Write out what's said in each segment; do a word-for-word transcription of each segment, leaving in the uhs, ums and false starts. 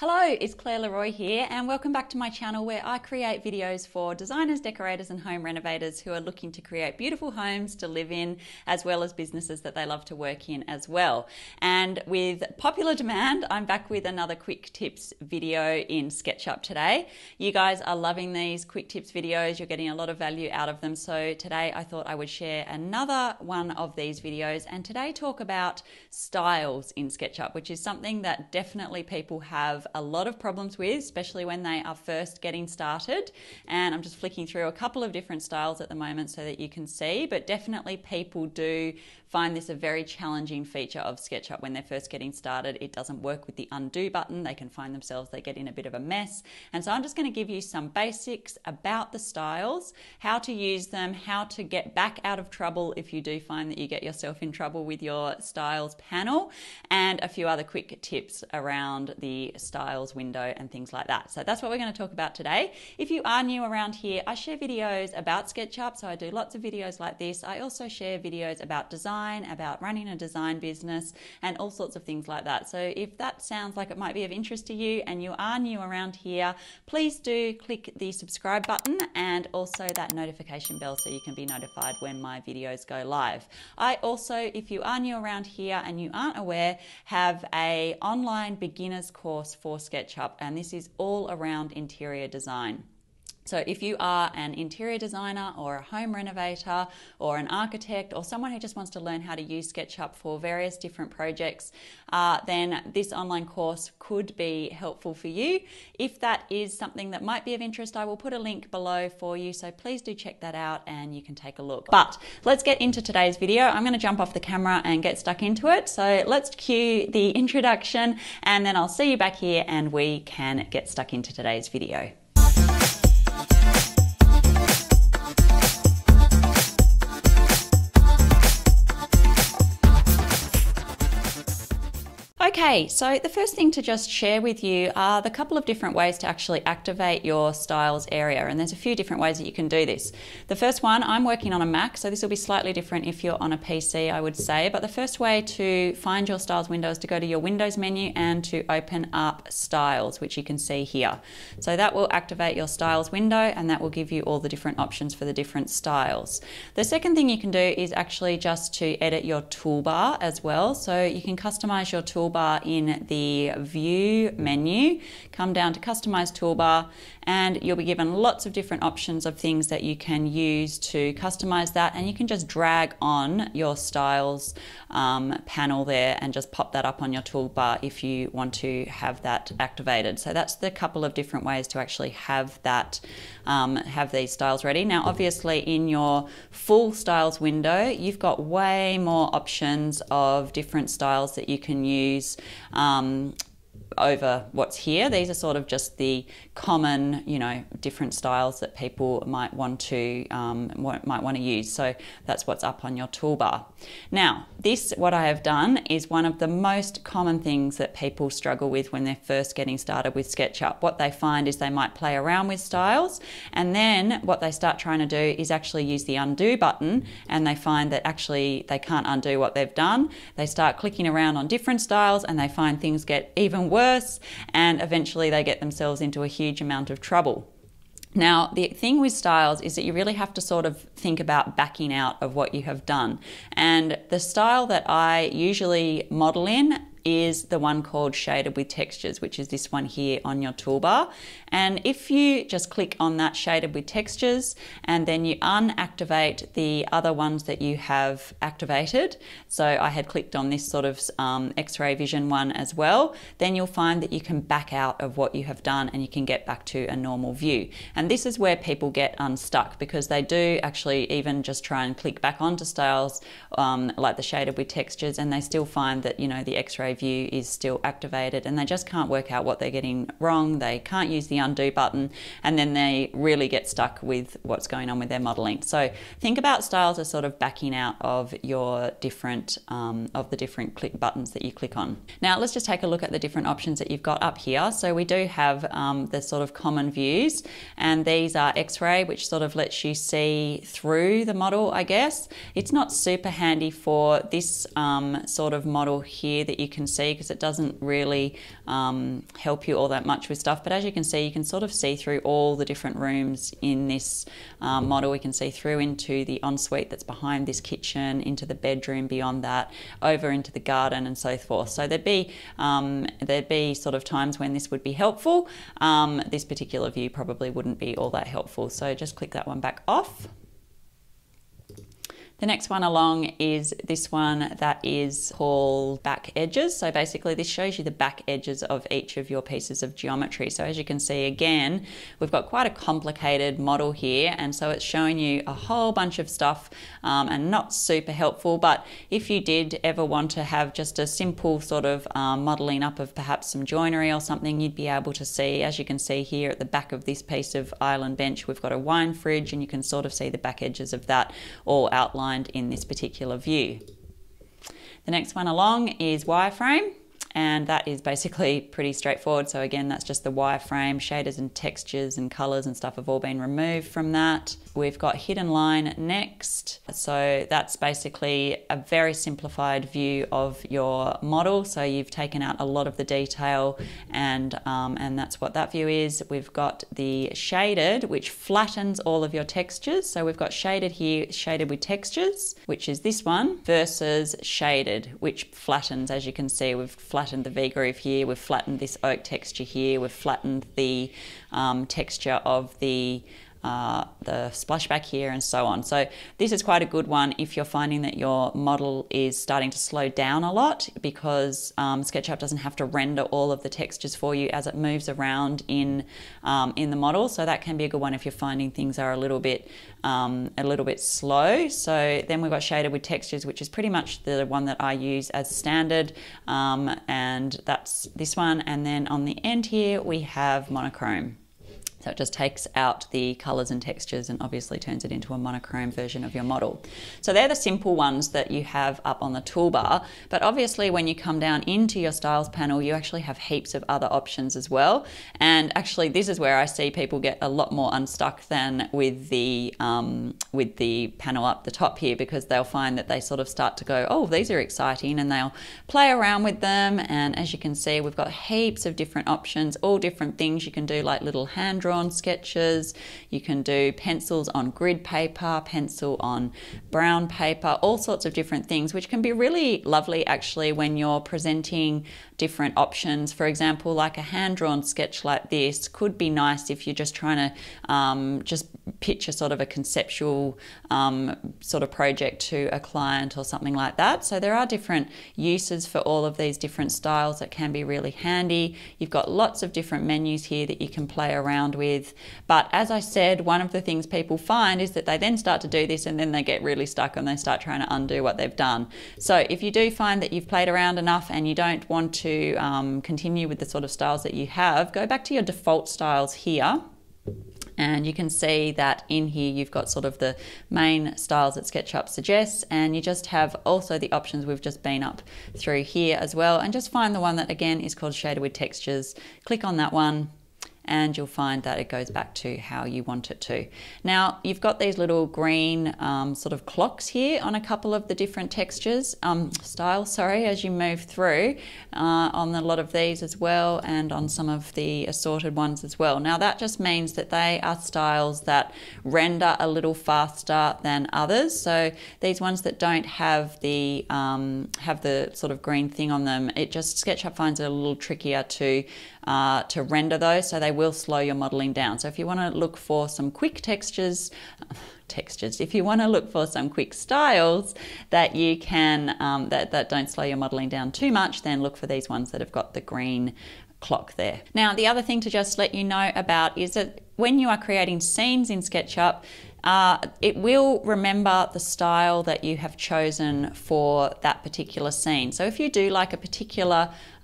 Hello, it's Claire Leroy here and welcome back to my channel where I create videos for designers, decorators and home renovators who are looking to create beautiful homes to live in as well as businesses that they love to work in as well. And with popular demand, I'm back with another quick tips video in SketchUp today. You guys are loving these quick tips videos, you're getting a lot of value out of them, so today I thought I would share another one of these videos and today talk about styles in SketchUp, which is something that definitely people have a lot of problems with, especially when they are first getting started. And I'm just flicking through a couple of different styles at the moment so that you can see, but definitely people do find this a very challenging feature of SketchUp when they're first getting started. It doesn't work with the undo button. They can find themselves, they get in a bit of a mess. And so I'm just going to give you some basics about the styles, how to use them, how to get back out of trouble if you do find that you get yourself in trouble with your styles panel, and a few other quick tips around the styles styles window and things like that. So that's what we're going to talk about today. If you are new around here, I share videos about SketchUp, so I do lots of videos like this. I also share videos about design, about running a design business and all sorts of things like that. So if that sounds like it might be of interest to you and you are new around here, please do click the subscribe button and also that notification bell so you can be notified when my videos go live. I also, if you are new around here and you aren't aware, have an online beginner's course for SketchUp, and this is all around interior design. So if you are an interior designer or a home renovator or an architect or someone who just wants to learn how to use SketchUp for various different projects, uh, then this online course could be helpful for you. If that is something that might be of interest, I will put a link below for you, so please do check that out and you can take a look. But let's get into today's video. I'm going to jump off the camera and get stuck into it. So let's cue the introduction and then I'll see you back here and we can get stuck into today's video. Okay, so the first thing to just share with you are the couple of different ways to actually activate your styles area, and there's a few different ways that you can do this. The first one, I'm working on a Mac, so this will be slightly different if you're on a P C, I would say, but the first way to find your styles window is to go to your Windows menu and to open up Styles, which you can see here. So that will activate your styles window and that will give you all the different options for the different styles. The second thing you can do is actually just to edit your toolbar as well, so you can customize your toolbar in the view menu, come down to customize toolbar, and you'll be given lots of different options of things that you can use to customize that, and you can just drag on your styles um, panel there and just pop that up on your toolbar if you want to have that activated. So that's the couple of different ways to actually have that um, have these styles ready. Now obviously in your full styles window you've got way more options of different styles that you can use Um, over what's here. These are sort of just the common, you know, different styles that people might want to um, might want to use. So that's what's up on your toolbar. Now, this, what I have done, is one of the most common things that people struggle with when they're first getting started with SketchUp. What they find is they might play around with styles, and then what they start trying to do is actually use the undo button, and they find that actually they can't undo what they've done. They start clicking around on different styles, and they find things get even worse. And eventually they get themselves into a huge amount of trouble. Now, the thing with styles is that you really have to sort of think about backing out of what you have done. And the style that I usually model in is the one called Shaded with Textures, which is this one here on your toolbar. And if you just click on that Shaded with Textures and then you unactivate the other ones that you have activated, so I had clicked on this sort of um, X-ray vision one as well, then you'll find that you can back out of what you have done and you can get back to a normal view. And this is where people get unstuck, because they do actually even just try and click back onto styles um, like the Shaded with Textures, and they still find that, you know, the X-ray view is still activated and they just can't work out what they're getting wrong. They can't use the undo button, and then they really get stuck with what's going on with their modeling. So think about styles as sort of backing out of your different um, of the different click buttons that you click on. Now let's just take a look at the different options that you've got up here. So we do have um, the sort of common views, and these are X-ray, which sort of lets you see through the model, I guess. It's not super handy for this um, sort of model here that you can can see, because it doesn't really um, help you all that much with stuff. But as you can see, you can sort of see through all the different rooms in this um, model. We can see through into the ensuite that's behind this kitchen, into the bedroom beyond that, over into the garden and so forth. So there'd be, um, there'd be sort of times when this would be helpful. Um, this particular view probably wouldn't be all that helpful. So just click that one back off. The next one along is this one that is called back edges. So basically this shows you the back edges of each of your pieces of geometry. So as you can see, again, we've got quite a complicated model here. And so it's showing you a whole bunch of stuff um, and not super helpful. But if you did ever want to have just a simple sort of um, modeling up of perhaps some joinery or something, you'd be able to see, as you can see here at the back of this piece of island bench, we've got a wine fridge, and you can sort of see the back edges of that all outlined in this particular view. The next one along is wireframe, and that is basically pretty straightforward. So again, that's just the wireframe. Shaders and textures and colors and stuff have all been removed from that. We've got hidden line next. So that's basically a very simplified view of your model. So you've taken out a lot of the detail, and um, and that's what that view is. We've got the shaded, which flattens all of your textures. So we've got shaded here, shaded with textures, which is this one, versus shaded, which flattens. As you can see, we've flattened the V-groove here, we've flattened this oak texture here, we've flattened the um, texture of the Uh, the splashback here, and so on. So this is quite a good one if you're finding that your model is starting to slow down a lot, because um, SketchUp doesn't have to render all of the textures for you as it moves around in um, in the model. So that can be a good one if you're finding things are a little bit um, a little bit slow. So then we've got shaded with textures, which is pretty much the one that I use as standard, um, and that's this one. And then on the end here we have monochrome. So it just takes out the colors and textures and obviously turns it into a monochrome version of your model. So they're the simple ones that you have up on the toolbar. But obviously when you come down into your styles panel, you actually have heaps of other options as well. And actually this is where I see people get a lot more unstuck than with the, um, with the panel up the top here, because they'll find that they sort of start to go, oh, these are exciting, and they'll play around with them. And as you can see, we've got heaps of different options, all different things you can do, like little hand drawings, on sketches, you can do pencils on grid paper, pencil on brown paper, all sorts of different things, which can be really lovely actually when you're presenting different options. For example, like a hand-drawn sketch like this could be nice if you're just trying to um, just pitch a sort of a conceptual um, sort of project to a client or something like that. So there are different uses for all of these different styles that can be really handy. You've got lots of different menus here that you can play around with. But as I said, one of the things people find is that they then start to do this and then they get really stuck and they start trying to undo what they've done. So if you do find that you've played around enough and you don't want to to um, continue with the sort of styles that you have, go back to your default styles here. And you can see that in here you've got sort of the main styles that SketchUp suggests, and you just have also the options we've just been up through here as well. And just find the one that again is called Shaded with Textures, click on that one, and you'll find that it goes back to how you want it to. Now, you've got these little green um, sort of clocks here on a couple of the different textures, um, styles, sorry, as you move through uh, on a lot of these as well, and on some of the assorted ones as well. Now, that just means that they are styles that render a little faster than others. So these ones that don't have the, um, have the sort of green thing on them, it just, SketchUp finds it a little trickier to, uh, to render those. So they will slow your modeling down. So if you want to look for some quick textures, textures, if you want to look for some quick styles that you can, um, that, that don't slow your modeling down too much, then look for these ones that have got the green clock there. Now, the other thing to just let you know about is that when you are creating scenes in SketchUp, Uh, it will remember the style that you have chosen for that particular scene. So if you do like a particular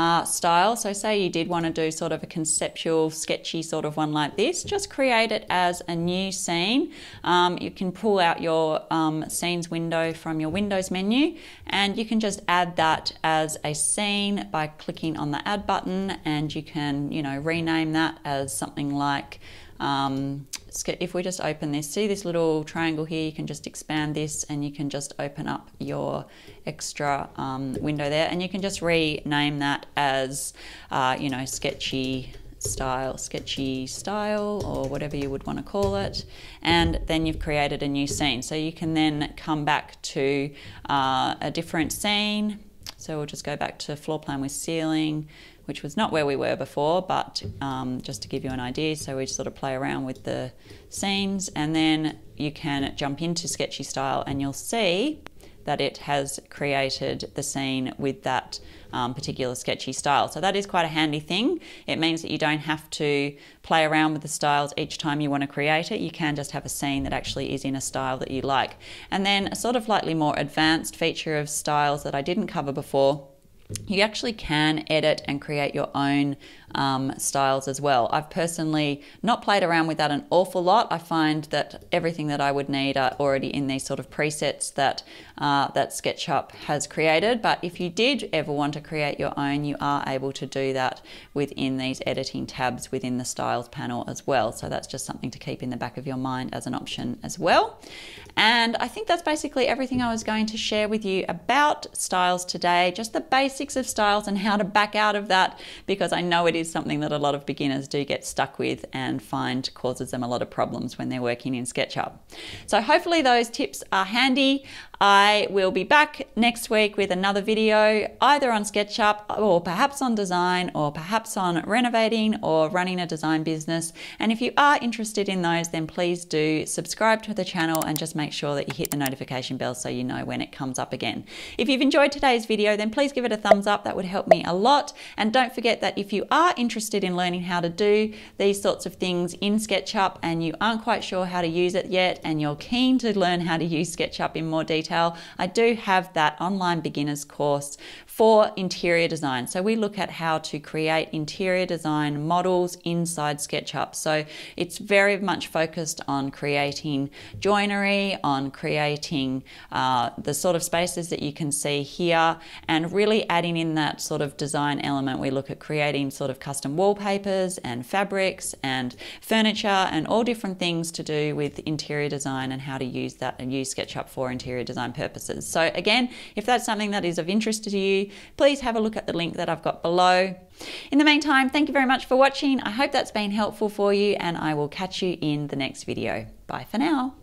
uh, style, so say you did want to do sort of a conceptual, sketchy sort of one like this, just create it as a new scene. Um, you can pull out your um, scenes window from your Windows menu, and you can just add that as a scene by clicking on the add button, and you can, you know, rename that as something like um, if we just open this, see this little triangle here, you can just expand this and you can just open up your extra um, window there, and you can just rename that as, uh, you know, sketchy style, sketchy style, or whatever you would want to call it. And then you've created a new scene. So you can then come back to uh, a different scene. So we'll just go back to floor plan with ceiling, which was not where we were before, but um, just to give you an idea. So we sort of play around with the scenes, and then you can jump into sketchy style and you'll see that it has created the scene with that um, particular sketchy style. So that is quite a handy thing. It means that you don't have to play around with the styles each time you want to create it. You can just have a scene that actually is in a style that you like. And then a sort of slightly more advanced feature of styles that I didn't cover before, you actually can edit and create your own um, styles as well. I've personally not played around with that an awful lot. I find that everything that I would need are already in these sort of presets that, uh, that SketchUp has created. But if you did ever want to create your own, you are able to do that within these editing tabs within the styles panel as well. So that's just something to keep in the back of your mind as an option as well. And I think that's basically everything I was going to share with you about styles today, just the basic of styles and how to back out of that, because I know it is something that a lot of beginners do get stuck with and find causes them a lot of problems when they're working in SketchUp. So hopefully those tips are handy. I will be back next week with another video, either on SketchUp or perhaps on design, or perhaps on renovating or running a design business. And if you are interested in those, then please do subscribe to the channel and just make sure that you hit the notification bell so you know when it comes up again. If you've enjoyed today's video, then please give it a thumbs Thumbs up, that would help me a lot. And don't forget that if you are interested in learning how to do these sorts of things in SketchUp and you aren't quite sure how to use it yet, and you're keen to learn how to use SketchUp in more detail, I do have that online beginners course for interior design. So we look at how to create interior design models inside SketchUp. So it's very much focused on creating joinery, on creating uh, the sort of spaces that you can see here, and really adding in that sort of design element. We look at creating sort of custom wallpapers and fabrics and furniture and all different things to do with interior design and how to use that and use SketchUp for interior design purposes. So again, if that's something that is of interest to you, please have a look at the link that I've got below. In the meantime, thank you very much for watching. I hope that's been helpful for you, and I will catch you in the next video. Bye for now.